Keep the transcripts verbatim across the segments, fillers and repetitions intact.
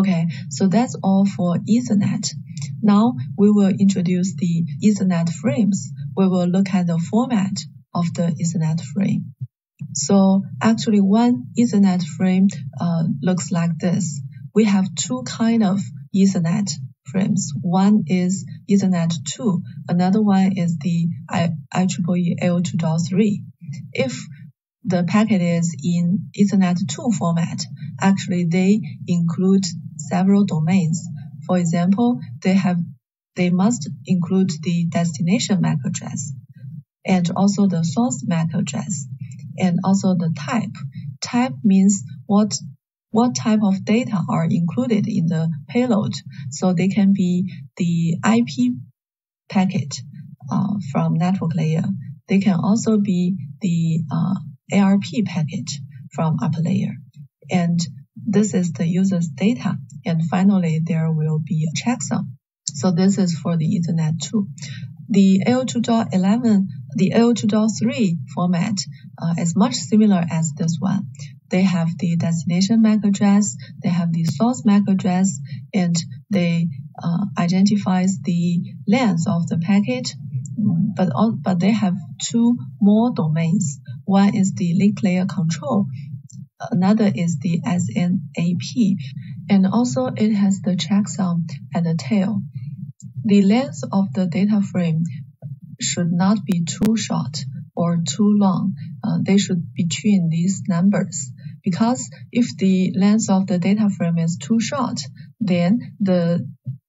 Okay, so that's all for Ethernet. Now we will introduce the Ethernet frames. We will look at the format of the Ethernet frame. So actually one Ethernet frame uh, looks like this. We have two kind of Ethernet frames. One is Ethernet two. Another one is the I E E E L two point three. If the packet is in Ethernet two format, actually they include several domains. For example, they have they must include the destination M A C address, and also the source M A C address, and also the type. Type means what what type of data are included in the payload. So they can be the I P packet uh, from network layer. They can also be the uh, A R P packet from upper layer. And this is the user's data. And finally, there will be a checksum. So this is for the Ethernet two. The A O two point eleven, the A O two point three format uh, is much similar as this one. They have the destination M A C address, they have the source M A C address, and they uh, identifies the length of the packet. But all, but they have two more domains. One is the link layer control. Another is the S N A P, and also it has the checksum at the tail. The length of the data frame should not be too short or too long. Uh, they should be between these numbers, because if the length of the data frame is too short, then the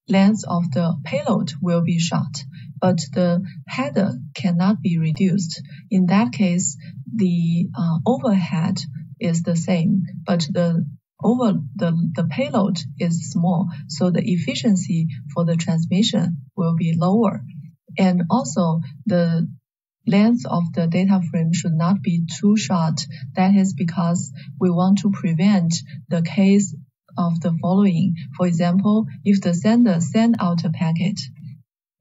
length of the payload will be short, but the header cannot be reduced. In that case, the uh, overhead is the same, but the over the, the payload is small, so the efficiency for the transmission will be lower. And also the length of the data frame should not be too short. That is because we want to prevent the case of the following. For example, if the sender send out a packet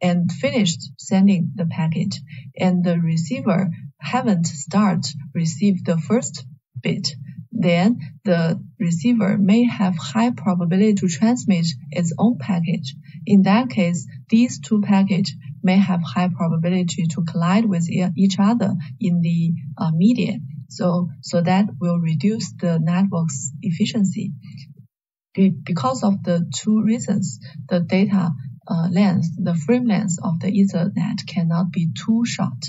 and finished sending the packet, and the receiver haven't start received the first bit, then the receiver may have high probability to transmit its own packet. In that case, these two packets may have high probability to collide with each other in the uh, media. So, so that will reduce the network's efficiency. Be because of the two reasons, the data uh, length, the frame length of the Ethernet cannot be too short.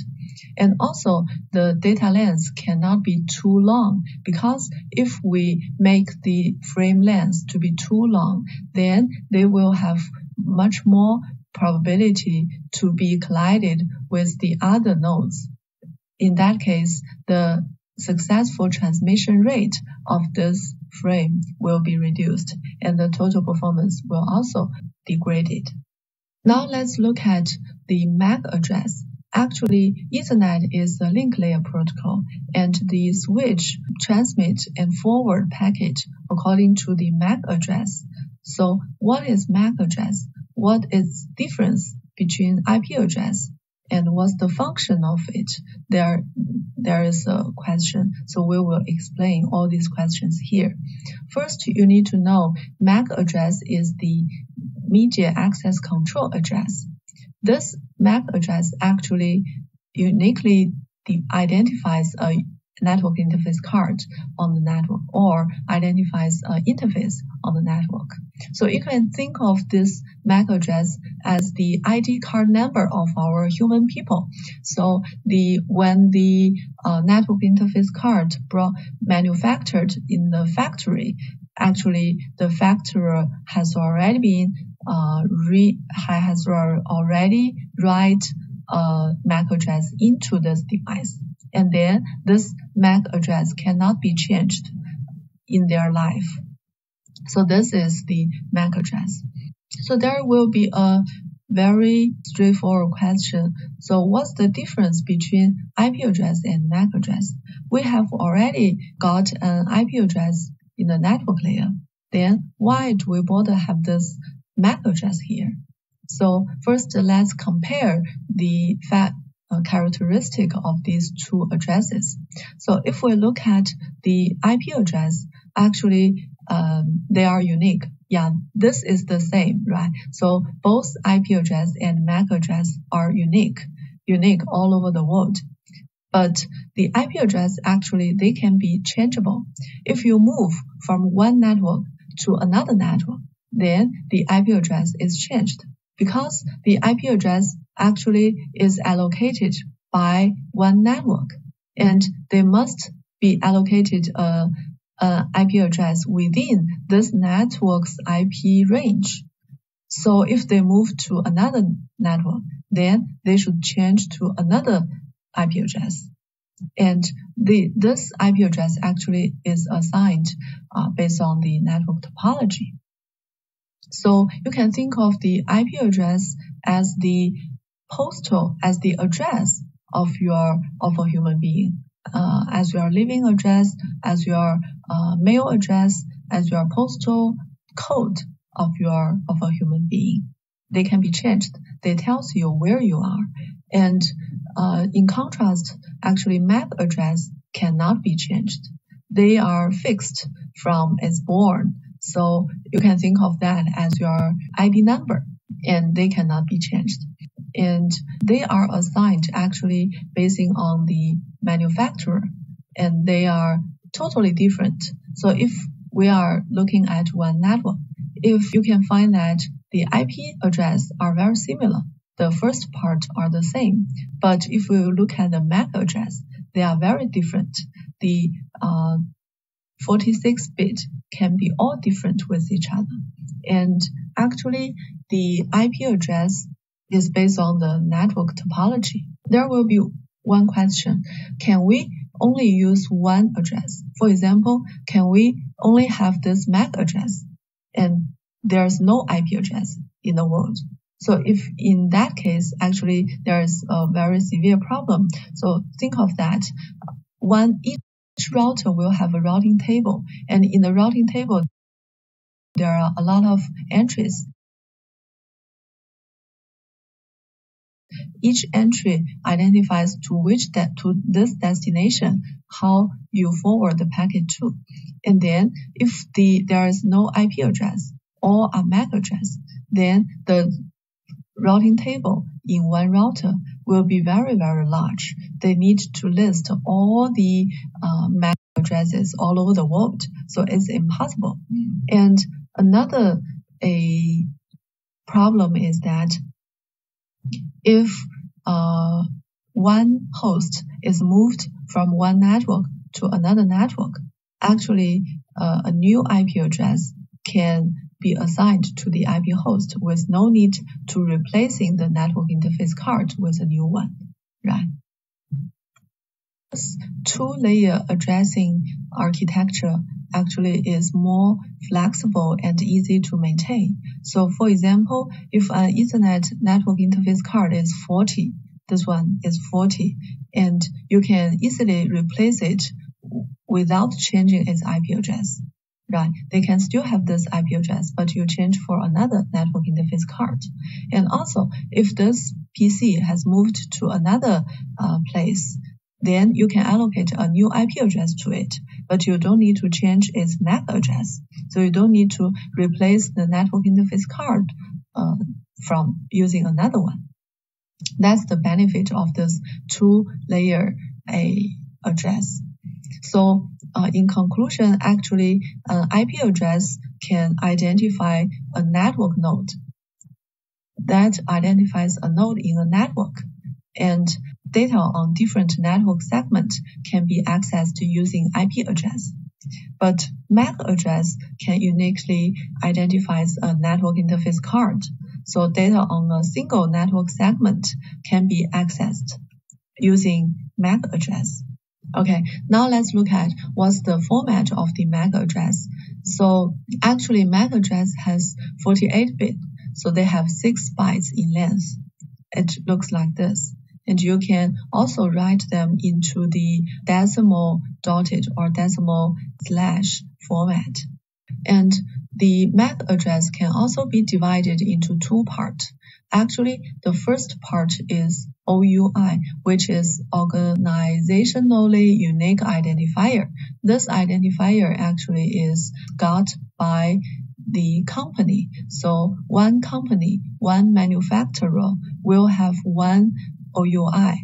And also the data length cannot be too long, because if we make the frame length to be too long, then they will have much more probability to be collided with the other nodes. In that case, the successful transmission rate of this frame will be reduced, and the total performance will also degrade. Now let's look at the M A C address. Actually, Ethernet is a link layer protocol, and the switch transmit and forward packet according to the M A C address. So what is M A C address? What is the difference between I P address? And what's the function of it? There, there is a question. So we will explain all these questions here. First, you need to know M A C address is the media access control address. This M A C address actually uniquely identifies a network interface card on the network, or identifies an interface on the network. So you can think of this M A C address as the I D card number of our human people. So the when the uh, network interface card brought manufactured in the factory, actually the factory has already been uh, re has already write a M A C address into this device. And then this M A C address cannot be changed in their life. So this is the M A C address. So there will be a very straightforward question. So what's the difference between I P address and M A C address? We have already got an I P address in the network layer. Then why do we bother have this M A C address here? So first, let's compare the fact Uh, characteristic of these two addresses. So if we look at the I P address, actually um, they are unique. Yeah, this is the same, right? So both I P address and M A C address are unique, unique all over the world. But the I P address, actually, they can be changeable. If you move from one network to another network, then the I P address is changed, because the I P address actually is allocated by one network, and they must be allocated a, a I P address within this network's I P range. So if they move to another network, then they should change to another I P address. And the, this I P address actually is assigned uh, based on the network topology. So you can think of the I P address as the postal, as the address of your of a human being, uh, as your living address, as your uh, mail address, as your postal code of your of a human being. They can be changed. They tells you where you are. And uh, in contrast, actually, M A C address cannot be changed. They are fixed from as born. So you can think of that as your I D number, and they cannot be changed. And they are assigned actually based on the manufacturer, and they are totally different. So if we are looking at one network, if you can find that the I P address are very similar, the first part are the same. But if we look at the M A C address, they are very different. The uh, forty-six bit can be all different with each other. And actually, the I P address is based on the network topology. There will be one question. Can we only use one address? For example, can we only have this M A C address and there's no I P address in the world? So if in that case, actually, there is a very severe problem. So think of that. One each router will have a routing table, and in the routing table, there are a lot of entries. Each entry identifies to which de to this destination, how you forward the packet to. And then if the there is no I P address or a M A C address, then the routing table in one router will be very, very large. They need to list all the uh, M A C addresses all over the world. So it's impossible. Mm. And another a problem is that if uh, one host is moved from one network to another network, actually uh, a new I P address can be assigned to the I P host with no need to replacing the network interface card with a new one, right? This two-layer addressing architecture actually is more flexible and easy to maintain. So for example, if an Ethernet network interface card is forty, this one is forty, and you can easily replace it without changing its I P address, right? They can still have this I P address, but you change for another network interface card. And also, if this P C has moved to another uh, place, then you can allocate a new I P address to it, but you don't need to change its M A C address. So you don't need to replace the network interface card uh, from using another one. That's the benefit of this two-layer A address. So uh, in conclusion, actually, an I P address can identify a network node that identifies a node in a network, and data on different network segment can be accessed using I P address. But M A C address can uniquely identify a network interface card, so data on a single network segment can be accessed using M A C address. Okay, now let's look at what's the format of the M A C address. So actually, M A C address has forty-eight bit, so they have six bytes in length. It looks like this. And you can also write them into the decimal dotted or decimal slash format. And the M A C address can also be divided into two parts. Actually, the first part is O U I, which is organizationally unique identifier. This identifier actually is got by the company. So one company, one manufacturer will have one O U I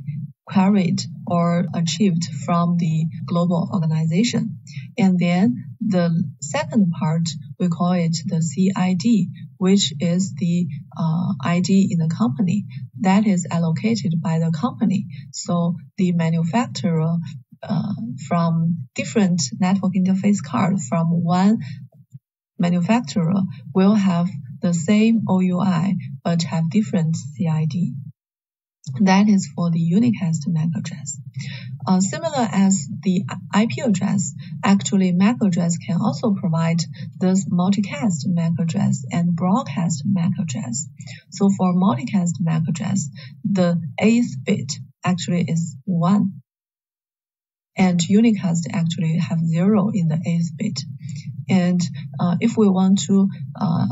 carried or achieved from the global organization. And then the second part, we call it the C I D, which is the uh, I D in the company that is allocated by the company. So the manufacturer uh, from different network interface card from one manufacturer will have the same O U I but have different C I D. That is for the unicast M A C address. Uh, similar as the I P address, actually M A C address can also provide this multicast M A C address and broadcast M A C address. So for multicast M A C address, the eighth bit actually is one. And unicast actually have zero in the eighth bit. And uh, if we want to uh,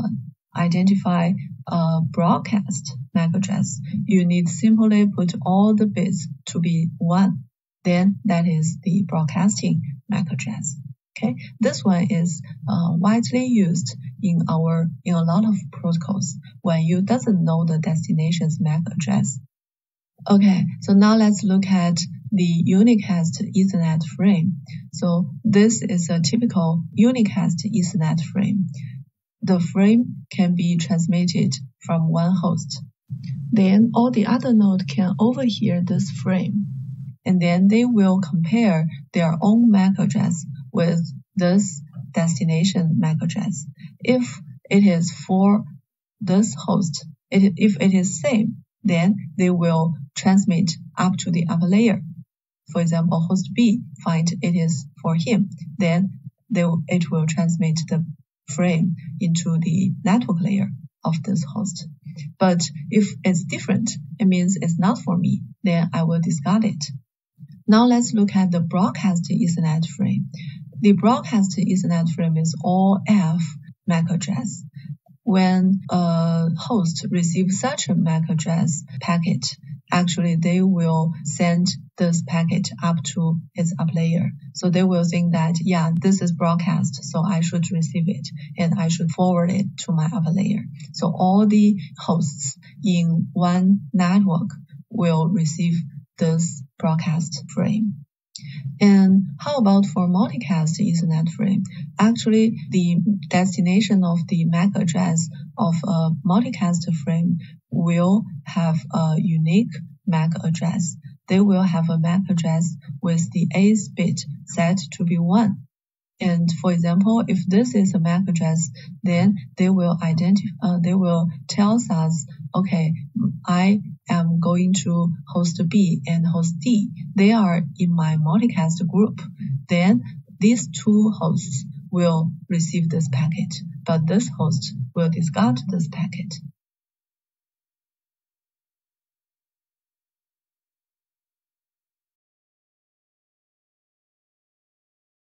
identify a broadcast M A C address, you need simply put all the bits to be one. Then that is the broadcasting M A C address. Okay, this one is uh, widely used in our in a lot of protocols when you doesn't know the destination's M A C address. Okay, so now let's look at the unicast Ethernet frame. So this is a typical unicast Ethernet frame. The frame can be transmitted from one host. Then all the other nodes can overhear this frame, and then they will compare their own M A C address with this destination M A C address. If it is for this host, it, if it is same, then they will transmit up to the upper layer. For example, host B find it is for him, then they, it will transmit the frame into the network layer of this host. But if it's different, it means it's not for me, then I will discard it. Now let's look at the broadcast Ethernet frame. The broadcast Ethernet frame is all F M A C address. When a host receives such a M A C address packet, actually they will send this packet up to its up layer. So they will think that, yeah, this is broadcast, so I should receive it and I should forward it to my upper layer. So all the hosts in one network will receive this broadcast frame. And how about for multicast Ethernet frame? Actually, the destination of the M A C address of a multicast frame will have a unique M A C address. They will have a M A C address with the eighth bit set to be one. And for example, if this is a M A C address, then they will identify. Uh, they will tell us, okay, I am going to host B and host D. They are in my multicast group. Then these two hosts will receive this packet, but this host will discard this packet.